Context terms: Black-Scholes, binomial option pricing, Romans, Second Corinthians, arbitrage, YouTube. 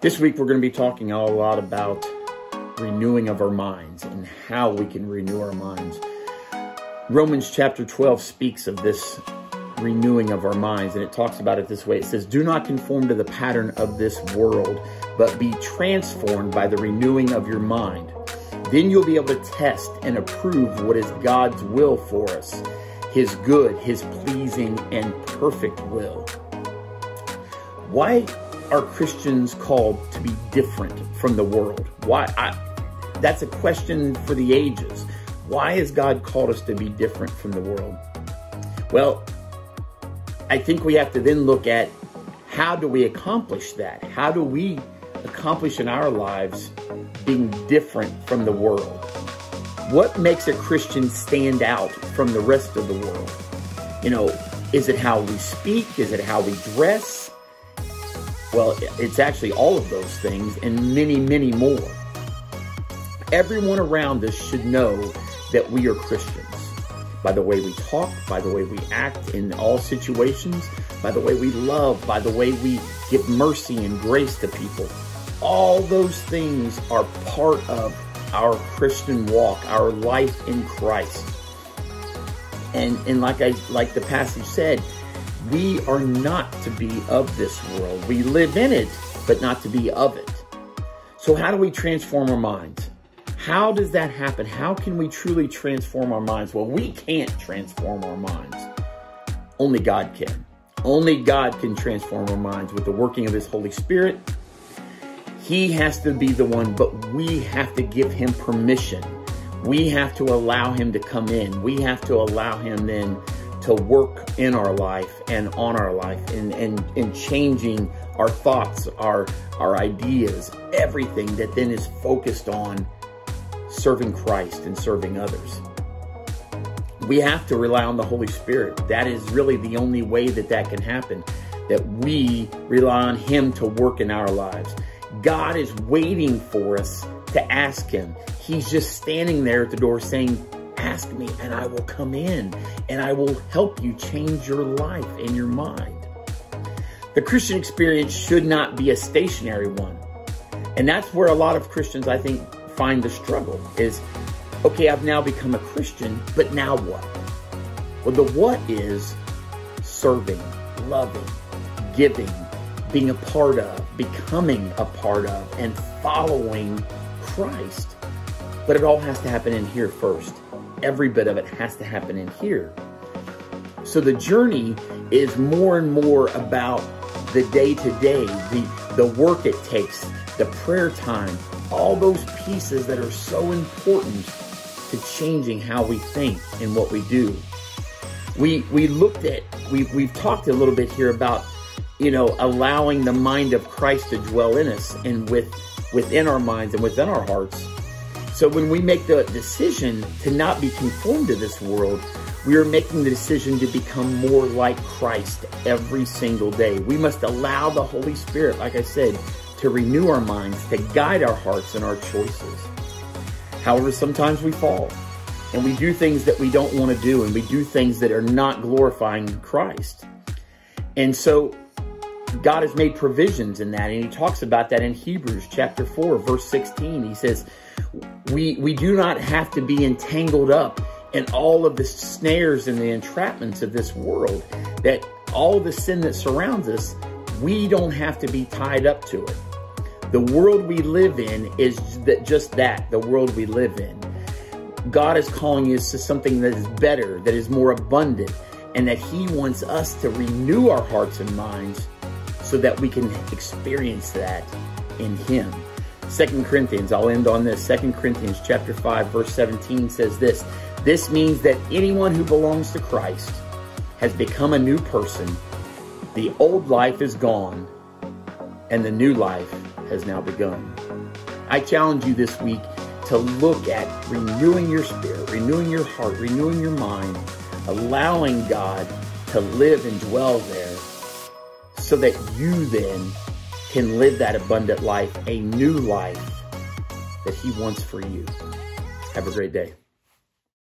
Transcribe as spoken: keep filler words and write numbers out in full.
This week we're going to be talking a lot about renewing of our minds and how we can renew our minds. Romans chapter twelve speaks of this renewing of our minds, and it talks about it this way. It says, "Do not conform to the pattern of this world, but be transformed by the renewing of your mind. Then you'll be able to test and approve what is God's will for us, his good, his pleasing, and perfect will." Why are Christians called to be different from the world? Why? I, that's a question for the ages. Why has God called us to be different from the world? Well, I think we have to then look at, how do we accomplish that? How do we accomplish in our lives being different from the world? What makes a Christian stand out from the rest of the world? You know, is it how we speak? Is it how we dress? Well, it's actually all of those things and many, many more. Everyone around us should know that we are Christians by the way we talk, by the way we act in all situations, by the way we love, by the way we give mercy and grace to people. All those things are part of our Christian walk, our life in Christ. And, and like, I, like the passage said, we are not to be of this world. We live in it, but not to be of it. So how do we transform our minds? How does that happen? How can we truly transform our minds? Well, we can't transform our minds. Only God can. Only God can transform our minds with the working of his Holy Spirit. He has to be the one, but we have to give him permission. We have to allow him to come in. We have to allow him then to work in our life and on our life and, and, and changing our thoughts, our, our ideas, everything that then is focused on serving Christ and serving others. We have to rely on the Holy Spirit. That is really the only way that that can happen, that we rely on him to work in our lives. God is waiting for us to ask him. He's just standing there at the door saying, "Ask me and I will come in and I will help you change your life and your mind." The Christian experience should not be a stationary one. And that's where a lot of Christians, I think, find the struggle is, okay, I've now become a Christian, but now what? Well, the what is serving, loving, giving, being a part of, becoming a part of, and following Christ. But it all has to happen in here first. Every bit of it has to happen in here. So the journey is more and more about the day-to-day, the, the work it takes, the prayer time, all those pieces that are so important to changing how we think and what we do. We, we looked at, we, we've talked a little bit here about, you know, allowing the mind of Christ to dwell in us and with, within our minds and within our hearts. So when we make the decision to not be conformed to this world, we are making the decision to become more like Christ every single day. We must allow the Holy Spirit, like I said, to renew our minds, to guide our hearts and our choices. However, sometimes we fall and we do things that we don't want to do, and we do things that are not glorifying Christ. And so God has made provisions in that, and he talks about that in Hebrews chapter four, verse sixteen. He says, we, we do not have to be entangled up in all of the snares and the entrapments of this world, that all the sin that surrounds us, we don't have to be tied up to it. The world we live in is just that, the world we live in. God is calling us to something that is better, that is more abundant, and that he wants us to renew our hearts and minds so that we can experience that in him. Second Corinthians, I'll end on this. Second Corinthians chapter five, verse seventeen says this, "This means that anyone who belongs to Christ has become a new person. The old life is gone and the new life has now begun." I challenge you this week to look at renewing your spirit, renewing your heart, renewing your mind, allowing God to live and dwell there, so that you then can live that abundant life, a new life that he wants for you. Have a great day.